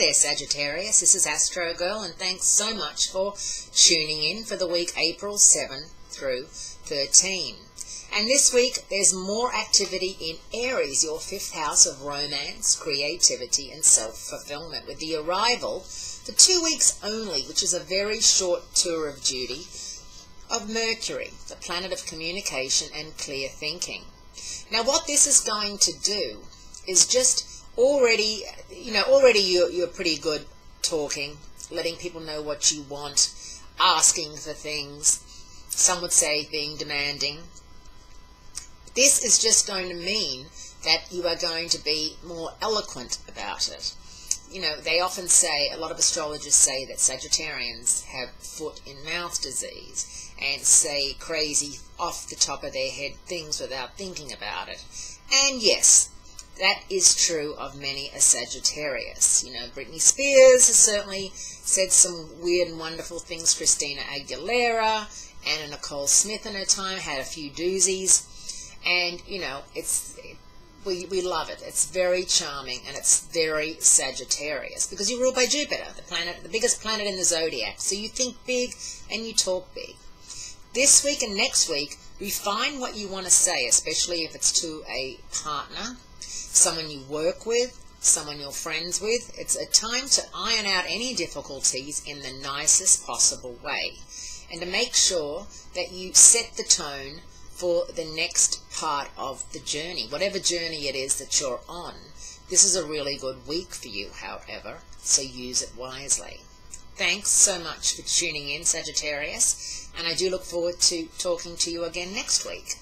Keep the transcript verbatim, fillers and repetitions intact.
Hi there, Sagittarius. This is Astro Girl, and thanks so much for tuning in for the week April seventh through thirteen. And this week, there's more activity in Aries, your fifth house of romance, creativity, and self-fulfillment, with the arrival, for two weeks only, which is a very short tour of duty, of Mercury, the planet of communication and clear thinking. Now, what this is going to do is just already, you know, already you're, you're pretty good talking, letting people know what you want, asking for things, some would say being demanding. This is just going to mean that you are going to be more eloquent about it. You know, they often say, a lot of astrologers say that Sagittarians have foot in mouth disease and say crazy off the top of their head things without thinking about it. And yes, that is true of many a Sagittarius. You know, Britney Spears has certainly said some weird and wonderful things. Christina Aguilera, Anna Nicole Smith in her time had a few doozies. And, you know, it's it, we, we love it. It's very charming, and it's very Sagittarius, because you're ruled by Jupiter, the planet, the biggest planet in the zodiac. So you think big and you talk big. This week and next week, refine what you want to say, especially if it's to a partner, someone you work with, someone you're friends with. It's a time to iron out any difficulties in the nicest possible way, and to make sure that you set the tone for the next part of the journey, whatever journey it is that you're on. This is a really good week for you, however, so use it wisely. Thanks so much for tuning in, Sagittarius, and I do look forward to talking to you again next week.